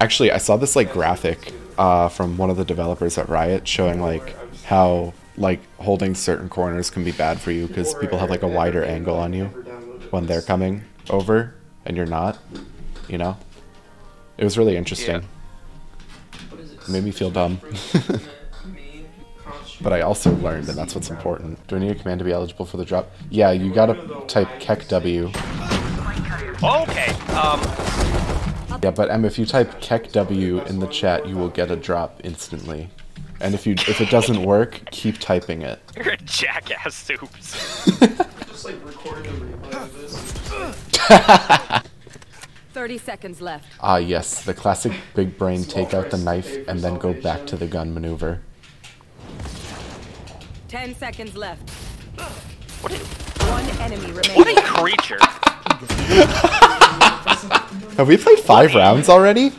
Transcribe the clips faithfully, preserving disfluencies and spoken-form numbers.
Actually, I saw this like graphic uh, from one of the developers at Riot showing like how like holding certain corners can be bad for you because people have like a wider angle on you when they're coming over and you're not, you know? It was really interesting. It made me feel dumb. But I also learned, and that's what's important. Do I need a command to be eligible for the drop? Yeah, you gotta type kek w. Okay, um... yeah, but Em, if you type kek w in the chat, you will get a drop instantly. And if you if it doesn't work, keep typing it. You're a jackass, Soups. Just like record the replay of this. Thirty seconds left. Ah yes, the classic big brain take out the knife and then go back to the gun maneuver. Ten seconds left. What a, One enemy remaining. What a creature! Have we played five rounds already?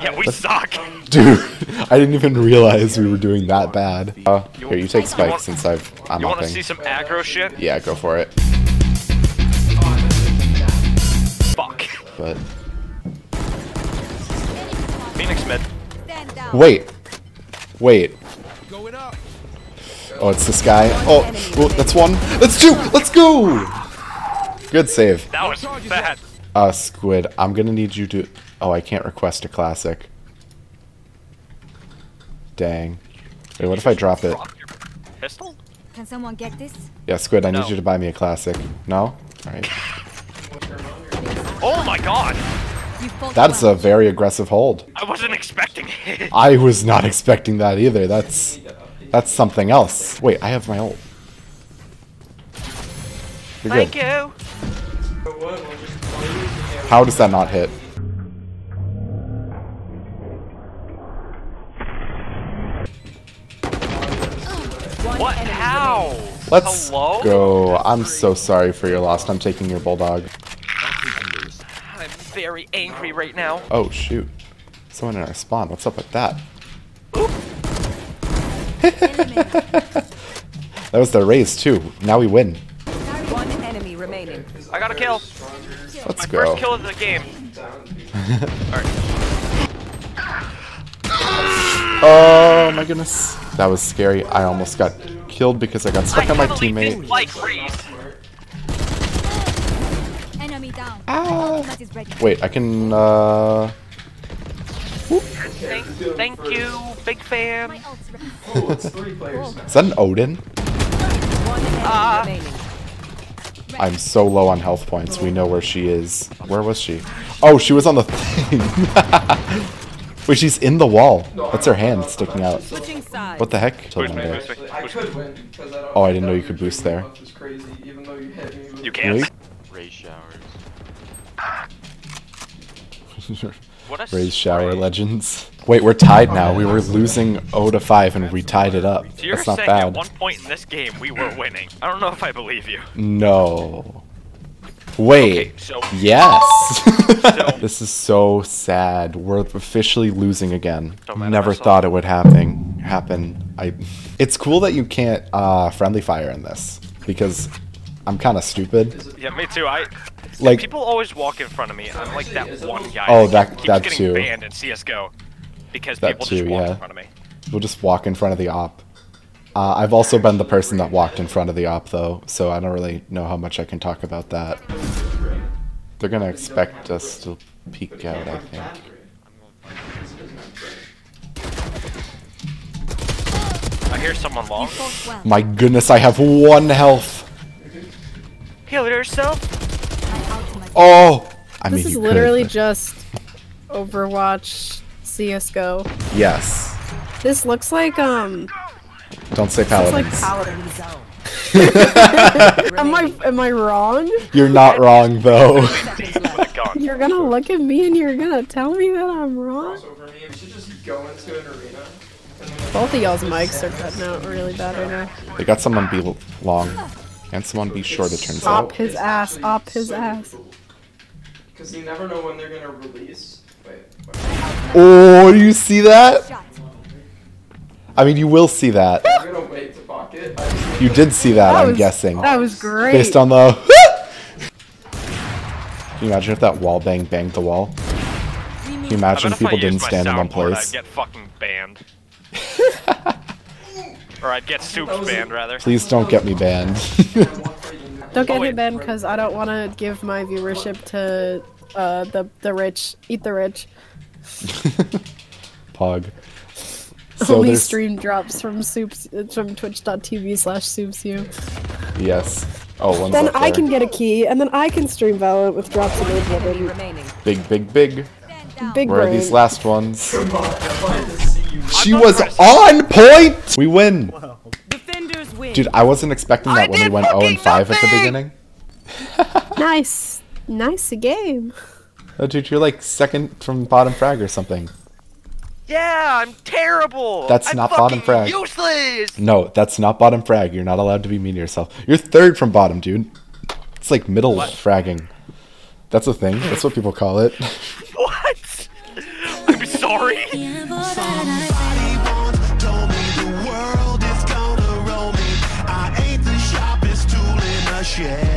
Yeah, we That's, suck. Dude, I didn't even realize we were doing that bad. Uh, here, you take Spike you want, since I've, I'm You want to see some aggro shit? Yeah, go for it. Fuck. But Phoenix mid. Wait. Wait. Oh, it's this guy. Oh, oh, that's one. That's two. Let's go. Good save. That was bad. Uh, Squid, I'm gonna need you to. Oh, I can't request a classic. Dang. Wait, what if I drop it? Pistol? Can someone get this? Yeah, Squid, I no. need you to buy me a classic. No? All right. Oh my God. That's a very aggressive hold. I wasn't expecting it. I was not expecting that either. That's. That's something else. Wait, I have my ult. You're Thank good. you. How does that not hit? What? How? Let's Hello? go. I'm so sorry for your loss. I'm taking your bulldog. I'm very angry right now. Oh shoot! Someone in our spawn. What's up with that? Oop. That was their raise too. Now we win. One enemy remaining. I got a kill. Let's My go. First kill of the game. Oh my goodness. That was scary. I almost got killed because I got stuck I on my teammate. Enemy down. Ah. Wait, I can uh Thank, thank you, big fan. Is that an Odin? Uh, I'm so low on health points. We know where she is. Where was she? Oh, she was on the thing. Wait, she's in the wall. That's her hand sticking out. What the heck? Oh, I didn't know you could boost there. You can't. Ray showers. Raise shower legends. Wait, we're tied now. We were losing zero to five and we tied it up. So you're That's not saying bad. At one point in this game we were winning. I don't know if I believe you. No. Wait. Okay, so yes. So this is so sad. We're officially losing again. Never thought it would happen. Happen. I. It's cool that you can't uh, friendly fire in this because I'm kind of stupid. Yeah, me too. I. Like, people always walk in front of me. I'm like that one guy. Oh, that keeps that getting too. Banned in C S G O because that people too, just walk yeah. in front of me. We'll just walk in front of the op. Uh, I've also been the person that walked in front of the op though, so I don't really know how much I can talk about that. They're gonna expect us to peek out, I think. I hear someone long. My goodness, I have one health. Heal yourself. Oh, I mean, this is literally could. just Overwatch, C S G O. Yes. This looks like um. Don't say Paladins. Looks like Paladins. am I am I wrong? You're not wrong though. You're gonna look at me and you're gonna tell me that I'm wrong. Both of y'all's mics are cutting out really bad right now. They got someone be long, and someone be short. It turns out. Op his ass. Op his ass. Because you never know when they're gonna release. Wait, oh, do you see that? I mean, you will see that. You did see that, that was, I'm guessing. That was great. Based on the. Can you imagine if that wall bang banged the wall? Can you imagine people didn't stand in one place? I'd get fucking banned. Or I'd get soups banned, rather. Please don't get me banned. Don't get oh, me banned, because I don't want to give my viewership to uh, the, the rich. Eat the rich. Pog. So only there's... stream drops from soups from twitch dot t v slash soupsu. Yes. Oh, one's then I there. Can get a key, and then I can stream Valorant with drops of eight. Big, big, big. Big. Where brain. Are these last ones? She was on point. We win. Wow. Defenders win. Dude, I wasn't expecting that I when we went zero and five at the beginning. Nice, nice game. Oh, dude, you're like second from bottom frag or something. Yeah, I'm terrible. That's I'm not bottom frag. Useless. No, that's not bottom frag. You're not allowed to be mean to yourself. You're third from bottom, dude. It's like middle what? Fragging. That's a thing. That's what people call it. What? I'm sorry. Yeah.